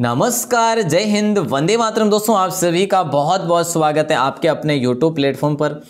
नमस्कार, जय हिंद, वंदे मातरम। दोस्तों आप सभी का बहुत बहुत स्वागत है आपके अपने YouTube प्लेटफॉर्म पर।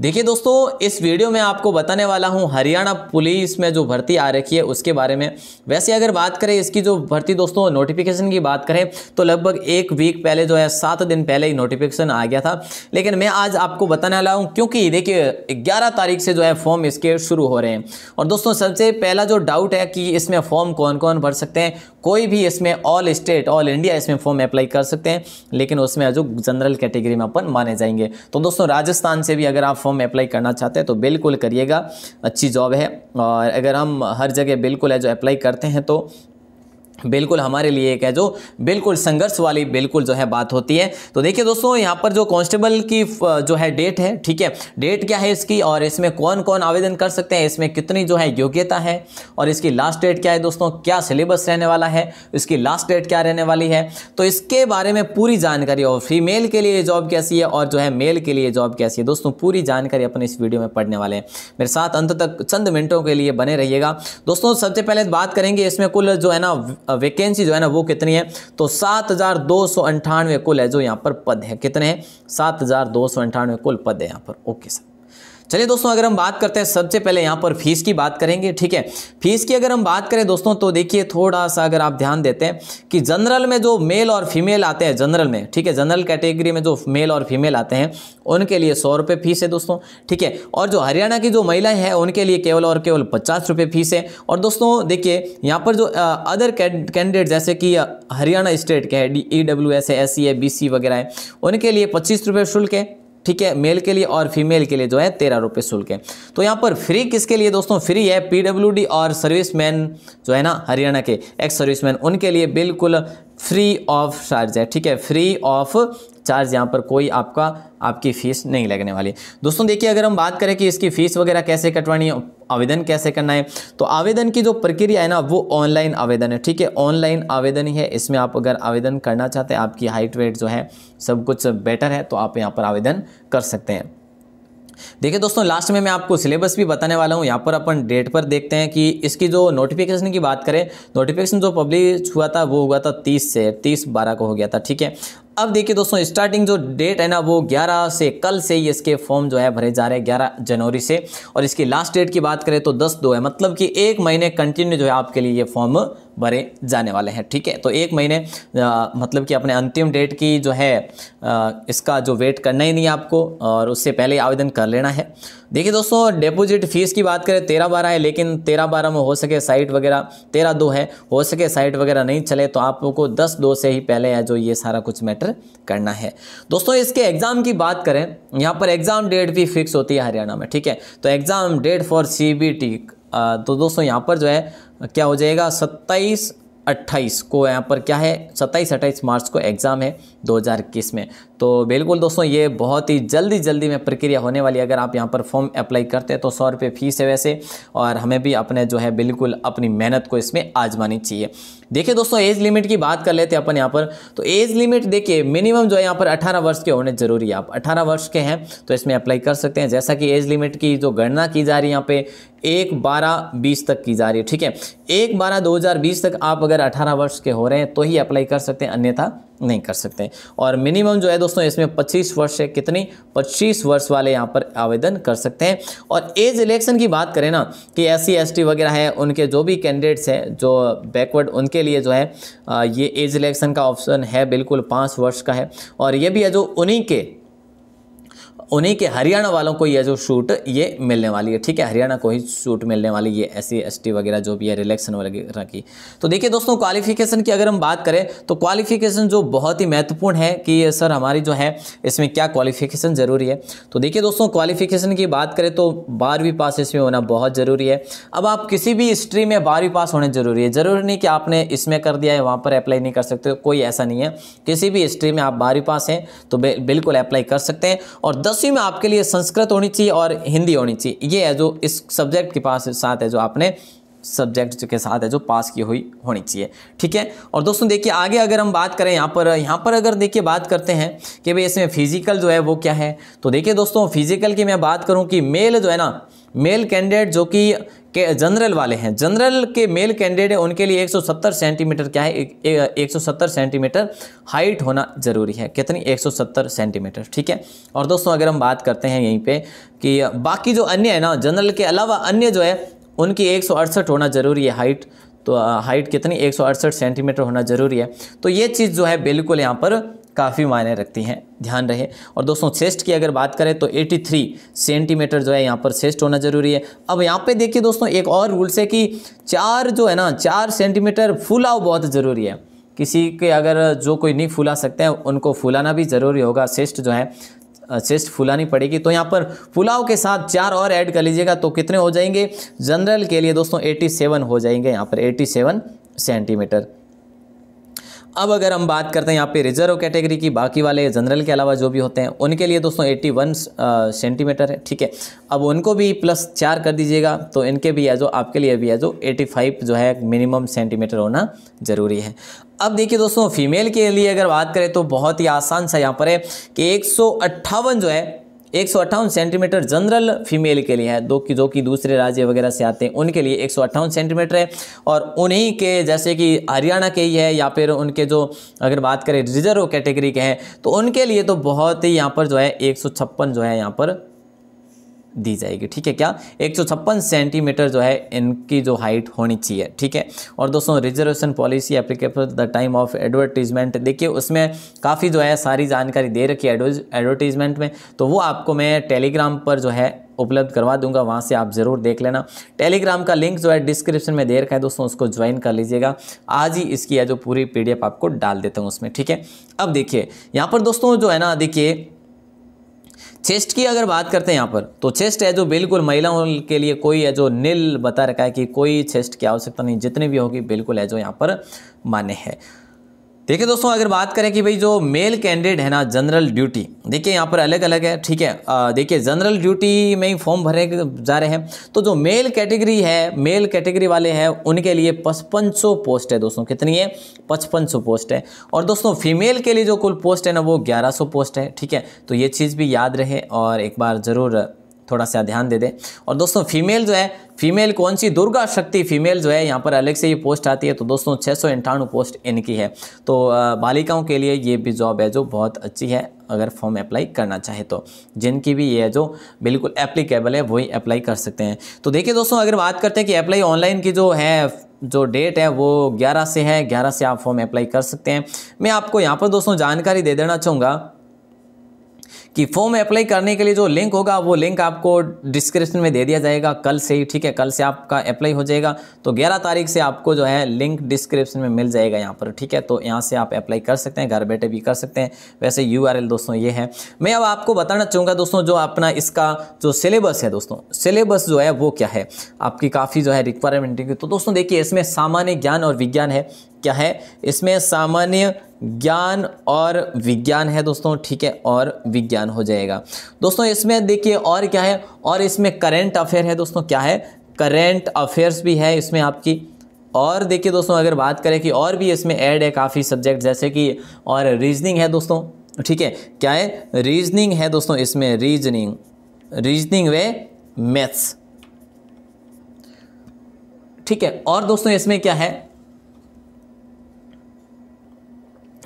देखिए दोस्तों, इस वीडियो में आपको बताने वाला हूं हरियाणा पुलिस में जो भर्ती आ रखी है उसके बारे में। वैसे अगर बात करें इसकी जो भर्ती दोस्तों नोटिफिकेशन की बात करें तो लगभग एक वीक पहले जो है 7 दिन पहले ही नोटिफिकेशन आ गया था, लेकिन मैं आज आपको बताने वाला हूं क्योंकि देखिए 11 तारीख से जो है फॉर्म इसके शुरू हो रहे हैं। और दोस्तों सबसे पहला जो डाउट है कि इसमें फॉर्म कौन कौन भर सकते हैं, कोई भी इसमें ऑल स्टेट ऑल इंडिया इसमें फॉर्म अप्लाई कर सकते हैं, लेकिन उसमें जो जनरल कैटेगरी में अपन माने जाएंगे। तो दोस्तों राजस्थान से भी अगर आप फॉर्म अप्लाई करना चाहते हैं तो बिल्कुल करिएगा, अच्छी जॉब है। और अगर हम हर जगह बिल्कुल है जो अप्लाई करते हैं तो बिल्कुल हमारे लिए एक है जो बिल्कुल संघर्ष वाली बिल्कुल जो है बात होती है। तो देखिए दोस्तों यहाँ पर जो कांस्टेबल की जो है डेट है, ठीक है, डेट क्या है इसकी और इसमें कौन कौन आवेदन कर सकते हैं, इसमें कितनी जो है योग्यता है और इसकी लास्ट डेट क्या है दोस्तों, क्या सिलेबस रहने वाला है, इसकी लास्ट डेट क्या रहने वाली है, तो इसके बारे में पूरी जानकारी और फीमेल के लिए जॉब कैसी है और जो है मेल के लिए जॉब कैसी है दोस्तों पूरी जानकारी अपन इस वीडियो में पढ़ने वाले हैं। मेरे साथ अंत तक चंद मिनटों के लिए बने रहिएगा। दोस्तों सबसे पहले बात करेंगे इसमें कुल जो है ना वैकेंसी जो है ना वो कितनी है, तो 7,298 कुल है जो यहाँ पर पद है। कितने हैं? 7,298 कुल पद है यहाँ पर। ओके सर, चलिए दोस्तों अगर हम बात करते हैं सबसे पहले यहाँ पर फीस की बात करेंगे। ठीक है, फीस की अगर हम बात करें दोस्तों तो देखिए थोड़ा सा अगर आप ध्यान देते हैं कि जनरल में जो मेल और फीमेल आते हैं जनरल में, ठीक है, जनरल कैटेगरी में जो मेल और फीमेल आते हैं उनके लिए 100 रुपये फीस है दोस्तों, ठीक है। और जो हरियाणा की जो महिलाएं हैं उनके लिए केवल और केवल 50 रुपये फीस है। और दोस्तों देखिए यहाँ पर जो अदर कैंडिडेट जैसे कि हरियाणा स्टेट के है, EWS है, SC है, BC वगैरह है, उनके लिए 25 रुपये शुल्क है, ठीक है, मेल के लिए। और फीमेल के लिए जो है 13 रुपये शुल्क है। तो यहाँ पर फ्री किसके लिए दोस्तों, फ्री है PWD और सर्विसमैन जो है ना हरियाणा के एक्स सर्विसमैन, उनके लिए बिल्कुल फ्री ऑफ चार्ज है, ठीक है, फ्री ऑफ चार्ज। यहाँ पर कोई आपका आपकी फ़ीस नहीं लगने वाली। दोस्तों देखिए अगर हम बात करें कि इसकी फ़ीस वगैरह कैसे कटवानी है, आवेदन कैसे करना है, तो आवेदन की जो प्रक्रिया है ना वो ऑनलाइन आवेदन है, ठीक है, ऑनलाइन आवेदन ही है। इसमें आप अगर आवेदन करना चाहते हैं, आपकी हाइट वेट जो है सब कुछ बेटर है, तो आप यहाँ पर आवेदन कर सकते हैं। देखिए दोस्तों लास्ट में मैं आपको सिलेबस भी बताने वाला हूं। यहाँ पर अपन डेट पर देखते हैं कि इसकी जो नोटिफिकेशन की बात करें, नोटिफिकेशन जो पब्लिश हुआ था वो हुआ था 30/12 को हो गया था, ठीक है। अब देखिए दोस्तों स्टार्टिंग जो डेट है ना वो 11 से कल से ही इसके फॉर्म जो है भरे जा रहे हैं 11 जनवरी से। और इसकी लास्ट डेट की बात करें तो 10/2 है, मतलब कि 1 महीने कंटिन्यू जो है आपके लिए ये फॉर्म भरे जाने वाले हैं, ठीक है। तो 1 महीने मतलब कि अपने अंतिम डेट की जो है इसका जो वेट करना ही नहीं आपको, और उससे पहले आवेदन कर लेना है। देखिए दोस्तों डिपोजिट फीस की बात करें 13/12 है, लेकिन 13/12 में हो सके साइट वगैरह 13/2 है, हो सके साइट वगैरह नहीं चले तो आप लोगों को 10/2 से ही पहले है जो ये सारा कुछ मैटर करना है। दोस्तों इसके एग्ज़ाम की बात करें, यहाँ पर एग्ज़ाम डेट भी फिक्स होती है हरियाणा में, ठीक है। तो एग्ज़ाम डेट फॉर CBT तो दोस्तों यहाँ पर जो है क्या हो जाएगा 27-28 को, यहाँ पर क्या है 27-28 मार्च को एग्ज़ाम है 2021 में। तो बिल्कुल दोस्तों ये बहुत ही जल्दी में प्रक्रिया होने वाली है। अगर आप यहाँ पर फॉर्म अप्लाई करते हैं तो 100 रुपये फीस है वैसे, और हमें भी अपने जो है बिल्कुल अपनी मेहनत को इसमें आजमानी चाहिए। देखिए दोस्तों एज लिमिट की बात कर लेते हैं अपन यहाँ पर, तो एज लिमिट देखिए मिनिमम जो है यहाँ पर 18 वर्ष के होने ज़रूरी है। आप 18 वर्ष के हैं तो इसमें अप्लाई कर सकते हैं। जैसा कि एज लिमिट की जो गणना की जा रही है यहाँ पे 1/12/20 तक की जा रही है, ठीक है, 1/12/2020 तक आप अगर 18 वर्ष के हो रहे हैं तो ही अप्लाई कर सकते हैं, अन्यथा नहीं कर सकते। और मिनिमम जो है दोस्तों इसमें 25 वर्ष है, कितनी 25 वर्ष वाले यहाँ पर आवेदन कर सकते हैं। और एज इलेक्शन की बात करें ना कि SC ST वगैरह है, उनके जो भी कैंडिडेट्स हैं जो बैकवर्ड, उनके लिए जो है ये एज इलेक्शन का ऑप्शन है बिल्कुल 5 वर्ष का है। और ये भी है जो उन्हीं के हरियाणा वालों को ये जो छूट ये मिलने वाली है, ठीक है, हरियाणा को ही छूट मिलने वाली ये SC ST वगैरह जो भी है रिलैक्सन वगैरह की। तो देखिए दोस्तों क्वालिफिकेशन की अगर हम बात करें तो क्वालिफिकेशन जो बहुत ही महत्वपूर्ण है कि सर हमारी जो है इसमें क्या क्वालिफिकेशन ज़रूरी है। तो देखिए दोस्तों क्वालिफिकेशन की बात करें तो 12वीं पास इसमें होना बहुत ज़रूरी है। अब आप किसी भी हिस्ट्री में 12वीं पास होना ज़रूरी है, ज़रूरी नहीं कि आपने इसमें कर दिया है वहाँ पर अप्लाई नहीं कर सकते, कोई ऐसा नहीं है। किसी भी हिस्ट्री में आप 12वीं पास हैं तो बिल्कुल अप्लाई कर सकते हैं। और 10वीं में आपके लिए संस्कृत होनी चाहिए और हिंदी होनी चाहिए, ये है जो इस सब्जेक्ट के पास साथ है जो आपने सब्जेक्ट के साथ है जो पास की हुई होनी चाहिए, ठीक है। और दोस्तों देखिए आगे अगर हम बात करें यहाँ पर अगर देखिए बात करते हैं कि भाई इसमें फिजिकल जो है वो क्या है, तो देखिए दोस्तों फिजिकल की मैं बात करूँ कि मेल जो है ना मेल कैंडिडेट जो कि जनरल वाले हैं, जनरल के मेल कैंडिडेट उनके लिए 170 सेंटीमीटर क्या है 170 सेंटीमीटर हाइट होना ज़रूरी है। कितनी 170 सेंटीमीटर। ठीक है। और दोस्तों अगर हम बात करते हैं यहीं पे कि बाकी जो अन्य है ना, जनरल के अलावा अन्य जो है उनकी 168 होना ज़रूरी है हाइट। तो हाइट कितनी 168 सेंटीमीटर होना ज़रूरी है। तो ये चीज़ जो है बिल्कुल यहाँ पर काफ़ी मायने रखती हैं, ध्यान रहे। और दोस्तों चेस्ट की अगर बात करें तो 83 सेंटीमीटर जो है यहाँ पर चेस्ट होना ज़रूरी है। अब यहाँ पे देखिए दोस्तों एक और रूल्स है कि 4 सेंटीमीटर फुलाव बहुत ज़रूरी है। किसी के अगर जो कोई नहीं फुला सकते हैं उनको फुलाना भी ज़रूरी होगा। चेस्ट जो है चेस्ट फुलानी पड़ेगी। तो यहाँ पर पुलाव के साथ 4 और ऐड कर लीजिएगा तो कितने हो जाएंगे जनरल के लिए दोस्तों 87 हो जाएंगे यहाँ पर 87 सेंटीमीटर। अब अगर हम बात करते हैं यहाँ पे रिजर्व कैटेगरी की, बाकी वाले जनरल के अलावा जो भी होते हैं उनके लिए दोस्तों 81 सेंटीमीटर है। ठीक है। अब उनको भी प्लस 4 कर दीजिएगा तो इनके भी है जो आपके लिए भी है जो 85 जो है मिनिमम सेंटीमीटर होना ज़रूरी है। अब देखिए दोस्तों फीमेल के लिए अगर बात करें तो बहुत ही आसान सा यहाँ पर है कि 158 जो है 158 सेंटीमीटर जनरल फीमेल के लिए है, जो कि दूसरे राज्य वगैरह से आते हैं उनके लिए 158 सेंटीमीटर है। और उन्हीं के जैसे कि हरियाणा के ही है या फिर उनके जो अगर बात करें रिजर्व कैटेगरी के हैं तो उनके लिए तो बहुत ही यहाँ पर जो है 156 जो है यहाँ पर दी जाएगी। ठीक है। क्या 156 सेंटीमीटर जो है इनकी जो हाइट होनी चाहिए। ठीक है। और दोस्तों reservation policy applicable the time of advertisement, देखिए उसमें काफ़ी जो है सारी जानकारी दे रखी है एडवर्टीजमेंट में, तो वो आपको मैं टेलीग्राम पर जो है उपलब्ध करवा दूंगा, वहाँ से आप ज़रूर देख लेना। टेलीग्राम का लिंक जो है डिस्क्रिप्शन में दे रखा है दोस्तों, उसको ज्वाइन कर लीजिएगा। आज ही इसकी है जो पूरी PDF आपको डाल देता हूँ उसमें। ठीक है। अब देखिए यहाँ पर दोस्तों जो है ना, देखिए चेस्ट की अगर बात करते हैं यहाँ पर तो चेस्ट है जो बिल्कुल महिलाओं के लिए कोई है जो नील बता रखा है कि कोई चेस्ट की आवश्यकता नहीं, जितनी भी होगी बिल्कुल है जो यहाँ पर मान्य है। देखिए दोस्तों अगर बात करें कि भाई जो मेल कैंडिडेट है ना जनरल ड्यूटी, देखिए यहाँ पर अलग अलग है। ठीक है। देखिए जनरल ड्यूटी में ही फॉर्म भरे जा रहे हैं तो जो मेल कैटेगरी है, मेल कैटेगरी वाले हैं उनके लिए 5500 पोस्ट है दोस्तों। कितनी है 5500 पोस्ट है। और दोस्तों फीमेल के लिए जो कुल पोस्ट है ना वो 1100 पोस्ट है। ठीक है। तो ये चीज़ भी याद रहे और एक बार ज़रूर थोड़ा सा ध्यान दे दें। और दोस्तों फीमेल जो है, फीमेल कौन सी दुर्गा शक्ति फीमेल जो है यहाँ पर अलग से ये पोस्ट आती है तो दोस्तों 698 पोस्ट इनकी है। तो बालिकाओं के लिए ये भी जॉब है जो बहुत अच्छी है, अगर फॉर्म अप्लाई करना चाहे तो जिनकी भी ये जो बिल्कुल एप्लीकेबल है वही अप्लाई कर सकते हैं। तो देखिए दोस्तों अगर बात करते हैं कि अप्लाई ऑनलाइन की जो है जो डेट है वो 11 से है, 11 से आप फॉर्म अप्लाई कर सकते हैं। मैं आपको यहाँ पर दोस्तों जानकारी दे देना चाहूँगा कि फॉर्म अप्लाई करने के लिए जो लिंक होगा वो लिंक आपको डिस्क्रिप्शन में दे दिया जाएगा कल से ही। ठीक है। कल से आपका अप्लाई हो जाएगा तो 11 तारीख से आपको जो है लिंक डिस्क्रिप्शन में मिल जाएगा यहाँ पर। ठीक है। तो यहाँ से आप अप्लाई कर सकते हैं, घर बैठे भी कर सकते हैं। वैसे URL दोस्तों ये है। मैं अब आपको बताना चाहूँगा दोस्तों जो अपना इसका जो सिलेबस है दोस्तों, सिलेबस जो है वो क्या है, आपकी काफ़ी जो है रिक्वायरमेंट है। तो दोस्तों देखिए इसमें सामान्य ज्ञान और विज्ञान है। क्या है इसमें सामान्य ज्ञान और विज्ञान है दोस्तों। ठीक है। और विज्ञान हो जाएगा दोस्तों। इसमें देखिए और क्या है, और इसमें करंट अफेयर है दोस्तों। क्या है करंट अफेयर्स भी है इसमें आपकी। और देखिए दोस्तों अगर बात करें कि और भी इसमें ऐड है काफ़ी सब्जेक्ट जैसे कि और रीजनिंग है दोस्तों। ठीक है। क्या है रीजनिंग है दोस्तों, इसमें रीजनिंग वे मैथ्स। ठीक है। और दोस्तों इसमें क्या है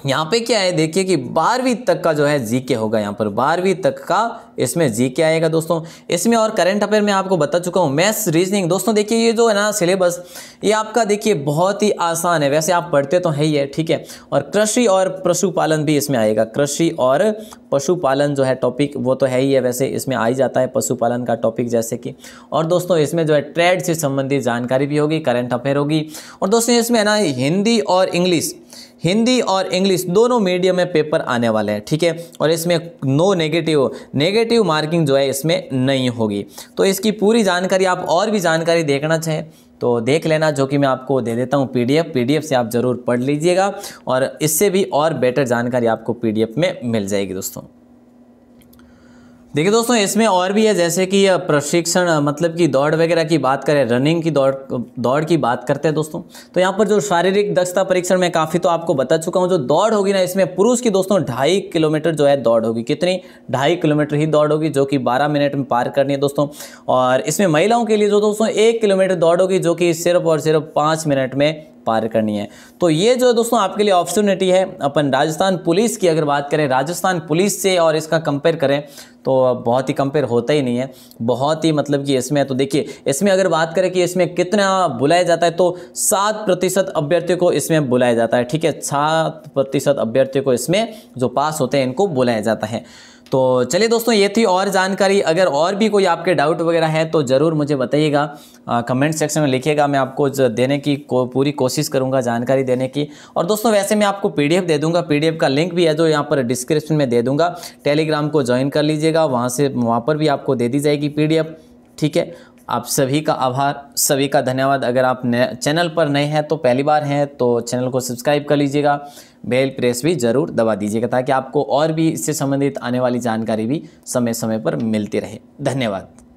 यहाँ पे क्या है देखिए कि 12वीं तक का जो है जीके होगा यहाँ पर, 12वीं तक का इसमें जीके आएगा दोस्तों इसमें। और करंट अफेयर में आपको बता चुका हूँ। मैथ्स रीजनिंग दोस्तों देखिए ये जो है ना सिलेबस ये आपका देखिए बहुत ही आसान है, वैसे आप पढ़ते तो है ही है। ठीक है। और कृषि और पशुपालन भी इसमें आएगा। कृषि और पशुपालन जो है टॉपिक वो तो है ही है, वैसे इसमें आ ही जाता है पशुपालन का टॉपिक जैसे कि। और दोस्तों इसमें जो है ट्रेड से संबंधित जानकारी भी होगी, करंट अफेयर होगी। और दोस्तों इसमें है ना हिंदी और इंग्लिश दोनों मीडियम में पेपर आने वाले हैं। ठीक है। और इसमें नो नेगेटिव मार्किंग जो है इसमें नहीं होगी। तो इसकी पूरी जानकारी आप और भी जानकारी देखना चाहें तो देख लेना, जो कि मैं आपको दे देता हूँ PDF से आप ज़रूर पढ़ लीजिएगा और इससे भी और बेटर जानकारी आपको PDF में मिल जाएगी दोस्तों। देखिए दोस्तों इसमें और भी है, जैसे कि प्रशिक्षण मतलब कि दौड़ वगैरह की बात करें, रनिंग की दौड़ की बात करते हैं दोस्तों, तो यहाँ पर जो शारीरिक दक्षता परीक्षण में काफ़ी तो आपको बता चुका हूँ। जो दौड़ होगी ना इसमें पुरुष की दोस्तों 2.5 किलोमीटर जो है दौड़ होगी, कितनी 2.5 किलोमीटर ही दौड़ होगी, जो कि 12 मिनट में पार करनी है दोस्तों। और इसमें महिलाओं के लिए जो दोस्तों 1 किलोमीटर दौड़ होगी, जो कि सिर्फ और सिर्फ 5 मिनट में पार करनी है। तो ये जो है दोस्तों आपके लिए अपॉर्चुनिटी है। अपन राजस्थान पुलिस की अगर बात करें, राजस्थान पुलिस से और इसका कंपेयर करें तो बहुत ही कंपेयर होता ही नहीं है, बहुत ही मतलब कि इसमें है। तो देखिए इसमें अगर बात करें कि इसमें कितना बुलाया जाता है, तो 7% अभ्यर्थियों को इसमें बुलाया जाता है, ठीक है, 7% अभ्यर्थियों को इसमें जो पास होते हैं इनको बुलाया जाता है। तो चलिए दोस्तों ये थी और जानकारी। अगर और भी कोई आपके डाउट वगैरह है तो ज़रूर मुझे बताइएगा, कमेंट सेक्शन में लिखिएगा, मैं आपको देने की पूरी कोशिश करूंगा जानकारी देने की। और दोस्तों वैसे मैं आपको पीडीएफ दे दूंगा, पीडीएफ का लिंक भी है जो यहाँ पर डिस्क्रिप्शन में दे दूंगा। टेलीग्राम को ज्वाइन कर लीजिएगा, वहाँ पर भी आपको दे दी जाएगी पीडीएफ, ठीक है। आप सभी का आभार, सभी का धन्यवाद। अगर आप चैनल पर नए हैं तो पहली बार हैं तो चैनल को सब्सक्राइब कर लीजिएगा, बेल प्रेस भी ज़रूर दबा दीजिएगा, ताकि आपको और भी इससे संबंधित आने वाली जानकारी भी समय समय पर मिलती रहे। धन्यवाद।